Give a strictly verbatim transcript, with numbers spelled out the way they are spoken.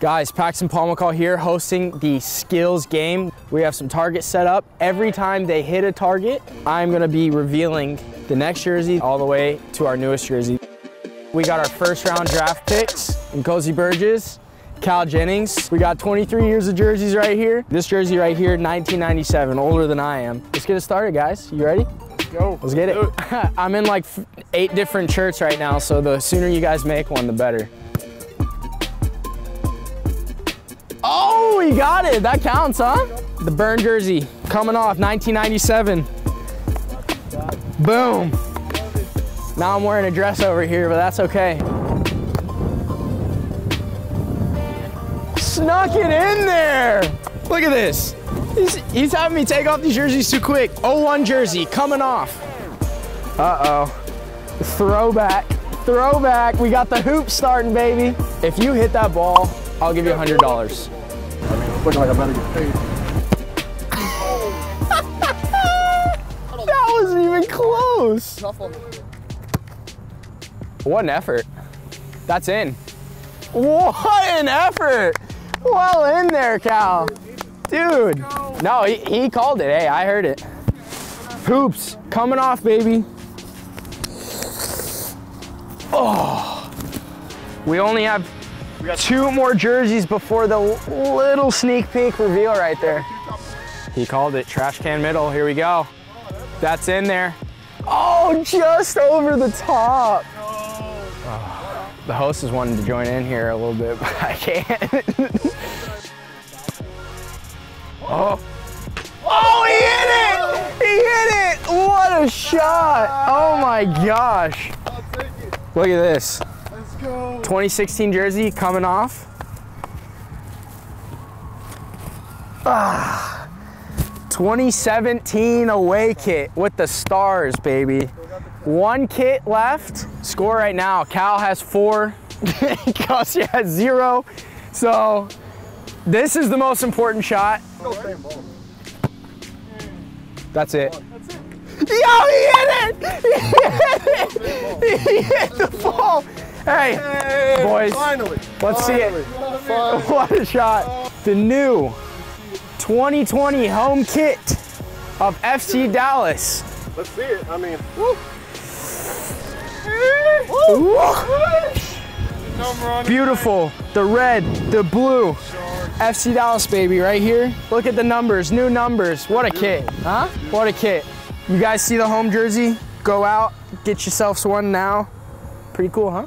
Guys, Paxton Pomykal here hosting the skills game. We have some targets set up. Every time they hit a target, I'm gonna be revealing the next jersey all the way to our newest jersey. We got our first round draft picks, Nkosi Burgess, Cal Jennings. We got twenty-three years of jerseys right here. This jersey right here, nineteen ninety-seven, older than I am. Let's get it started, guys. You ready? Go. Let's get it. it. I'm in like eight different shirts right now, so the sooner you guys make one, the better. Oh, he got it. That counts, huh? The burn jersey coming off, nineteen ninety-seven. Boom. Now I'm wearing a dress over here, but that's okay. Snuck it in there. Look at this. He's, he's having me take off these jerseys too quick. oh one jersey coming off. Uh-oh. Throwback. Throwback. We got the hoop starting, baby. If you hit that ball, I'll give you one hundred dollars. Looking like I'm about to get paid. That wasn't even close. What an effort. That's in. What an effort. Well in there, Cal. Dude. No, he, he called it. Hey, I heard it. Hoops. Coming off, baby. Oh. We only have We got two more jerseys before the little sneak peek reveal right there. He called it, trash can middle, here we go. That's in there. Oh, just over the top. Oh, the host is wanting to join in here a little bit, but I can't. Oh. Oh, he hit it! He hit it! What a shot! Oh my gosh. Look at this. twenty sixteen jersey coming off. Ah, twenty seventeen away kit with the stars, baby. One kit left. Score right now. Cal has four. Nkosi has zero. So this is the most important shot. That's it. Yo, he hit it! He hit it! He hit the ball. Hey, hey, boys, finally, let's finally, see it. Finally. What a shot. The new twenty twenty home kit of F C Dallas. Let's see it, I mean. Woo. Woo. Woo. Beautiful, the red, the blue. F C Dallas, baby, right here. Look at the numbers, new numbers. What a kit, huh? What a kit. You guys see the home jersey? Go out, get yourselves one now. Pretty cool, huh?